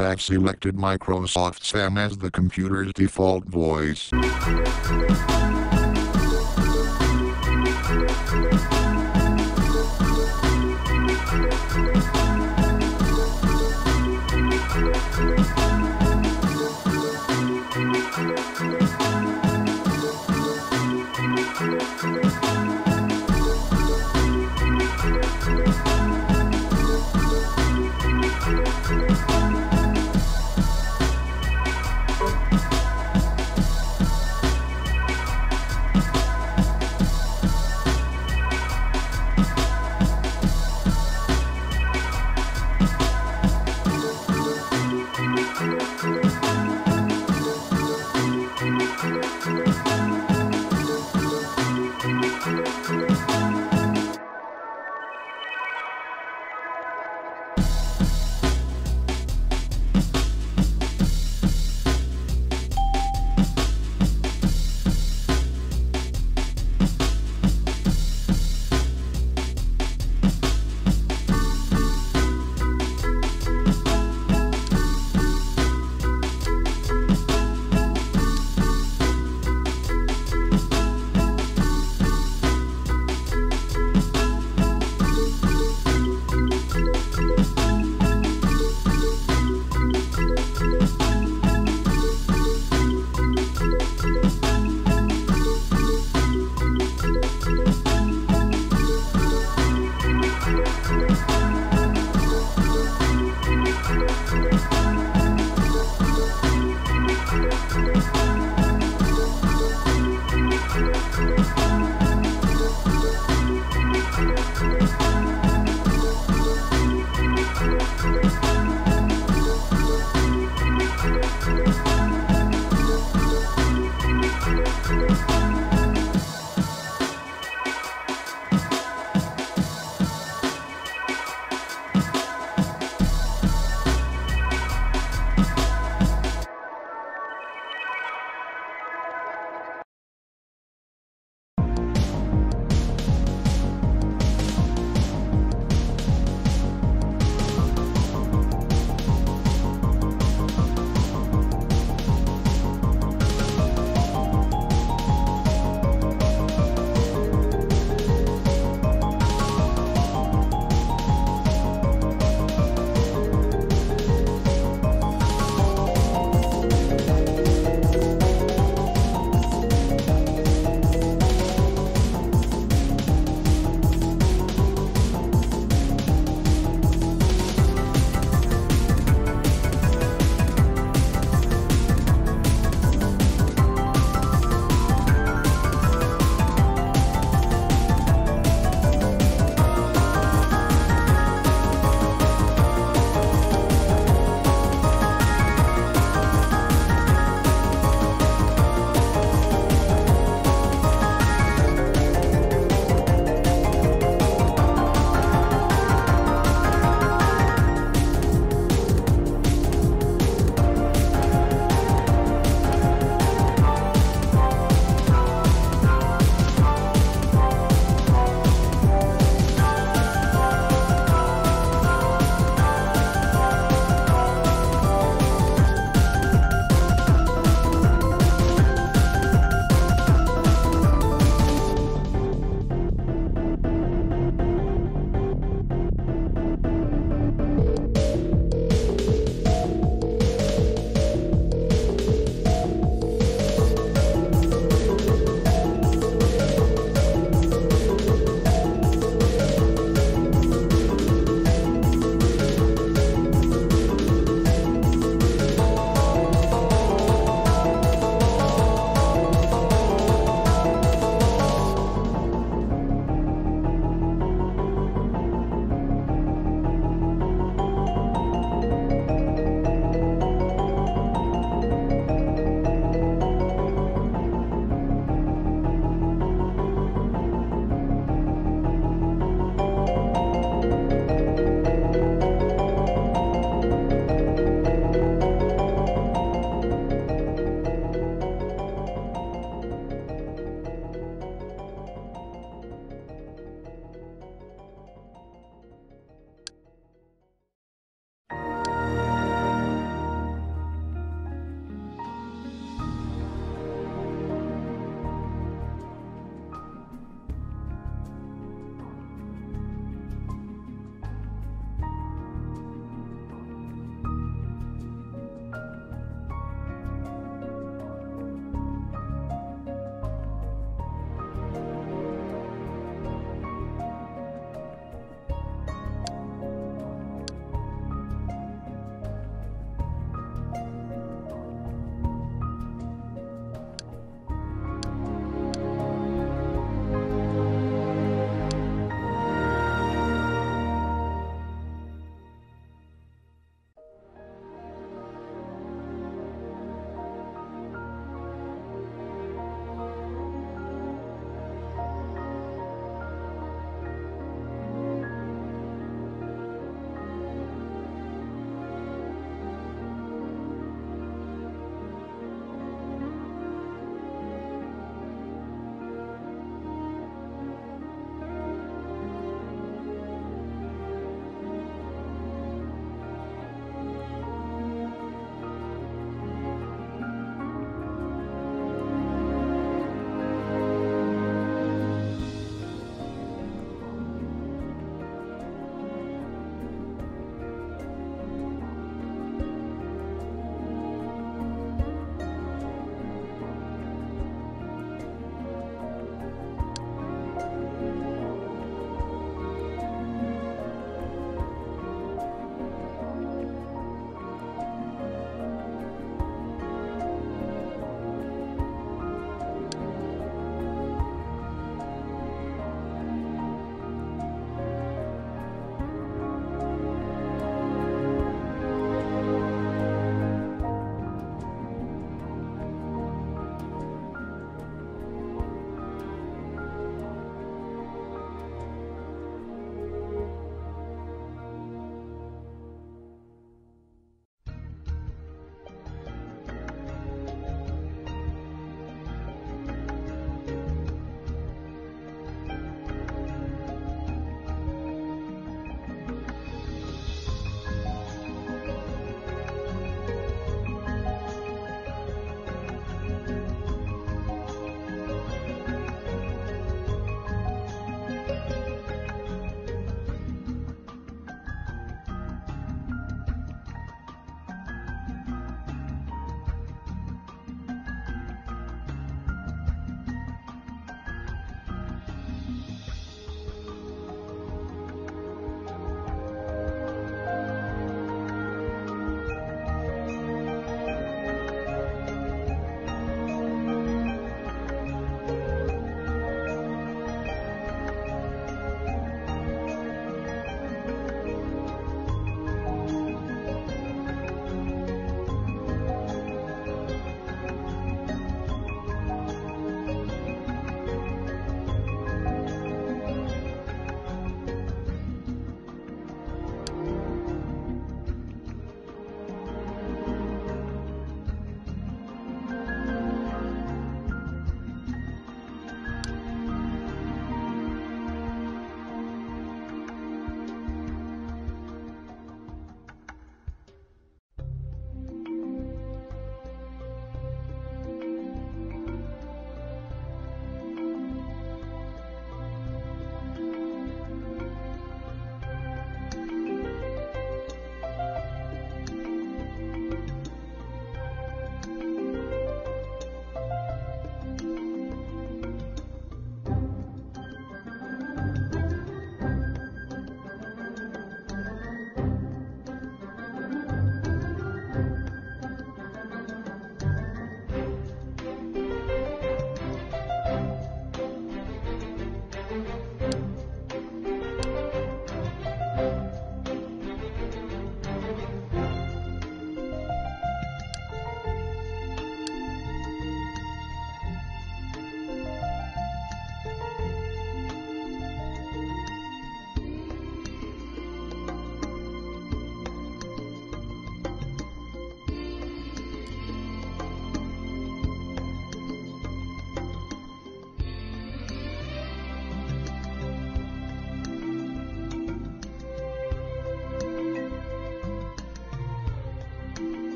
you have selected Microsoft Sam as the computer's default voice.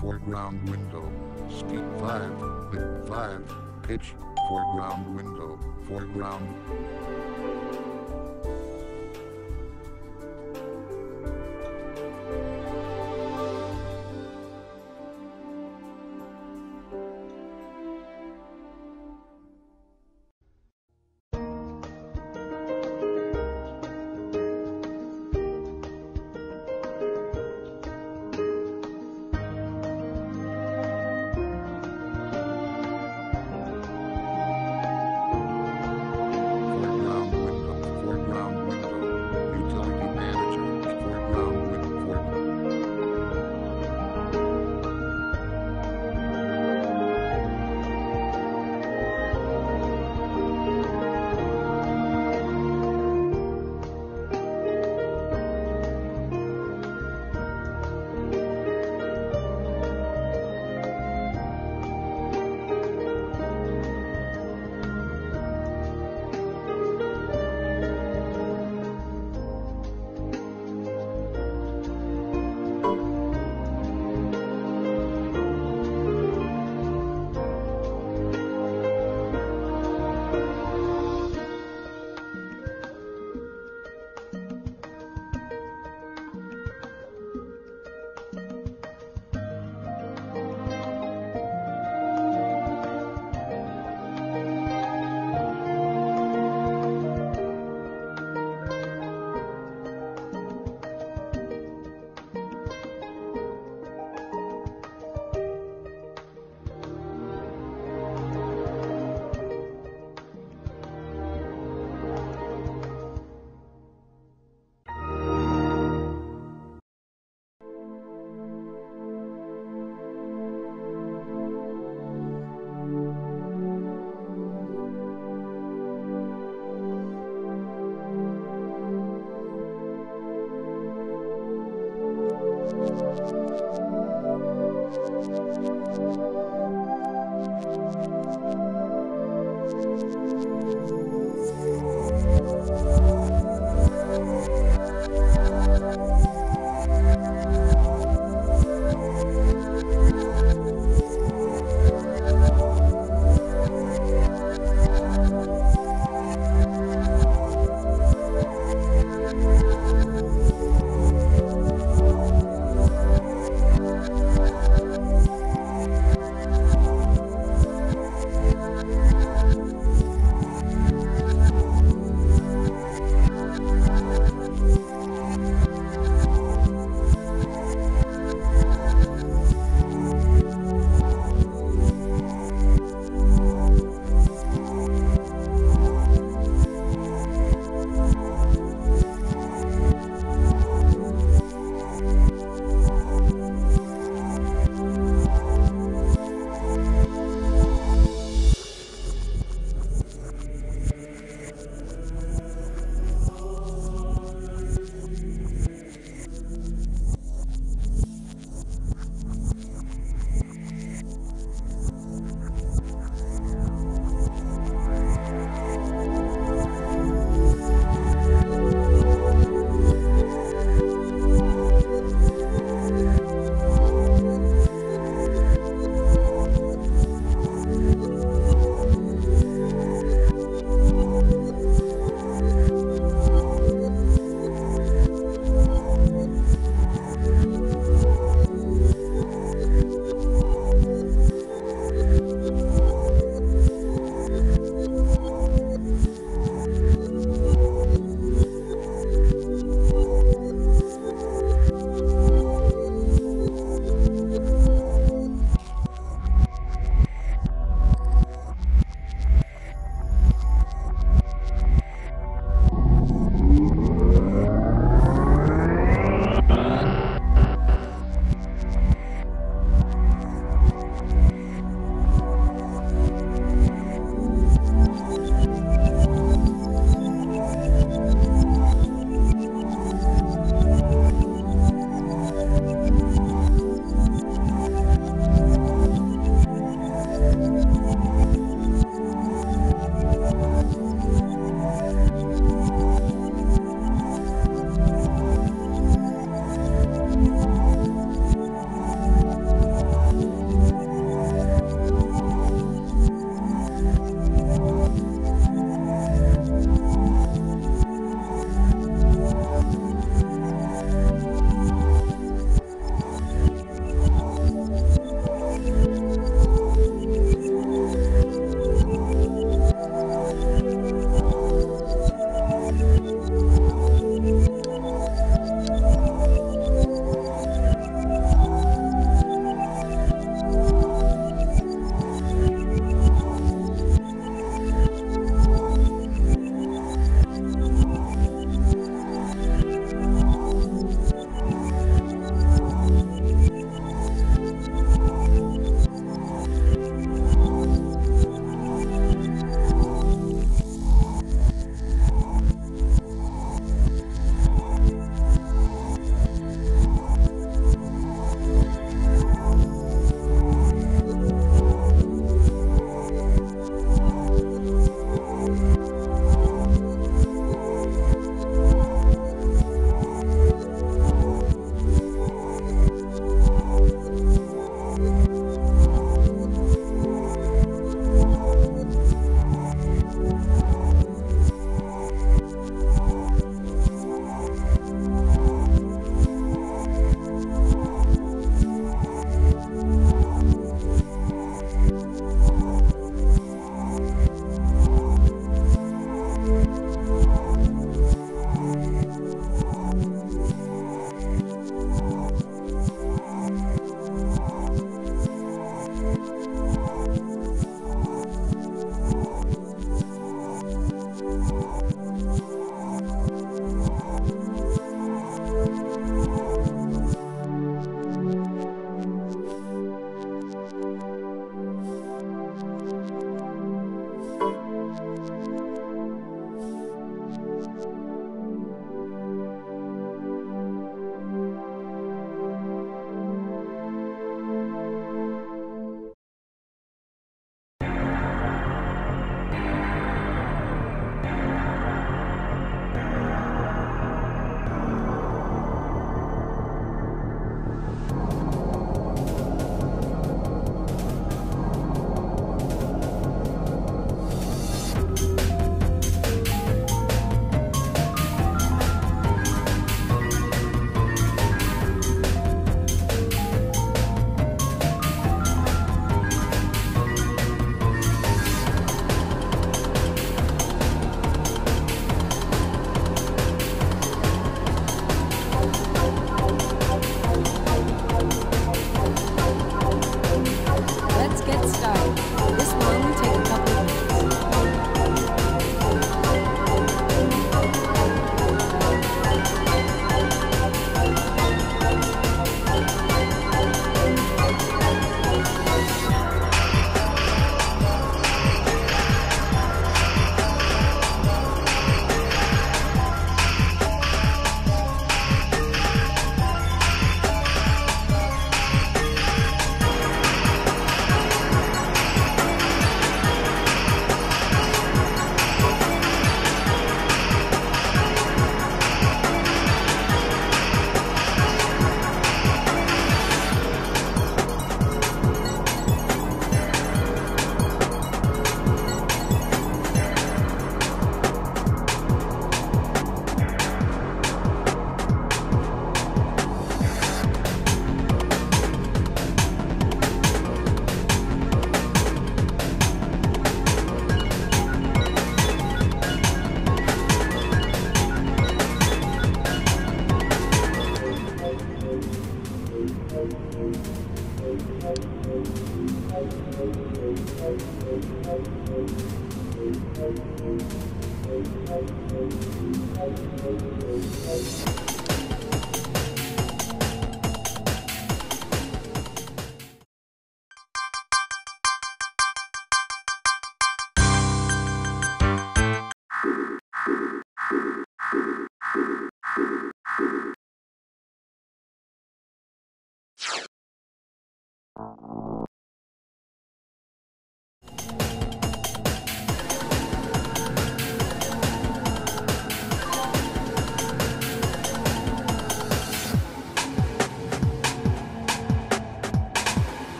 foreground window, speed 5, width 5, pitch, foreground window, foreground.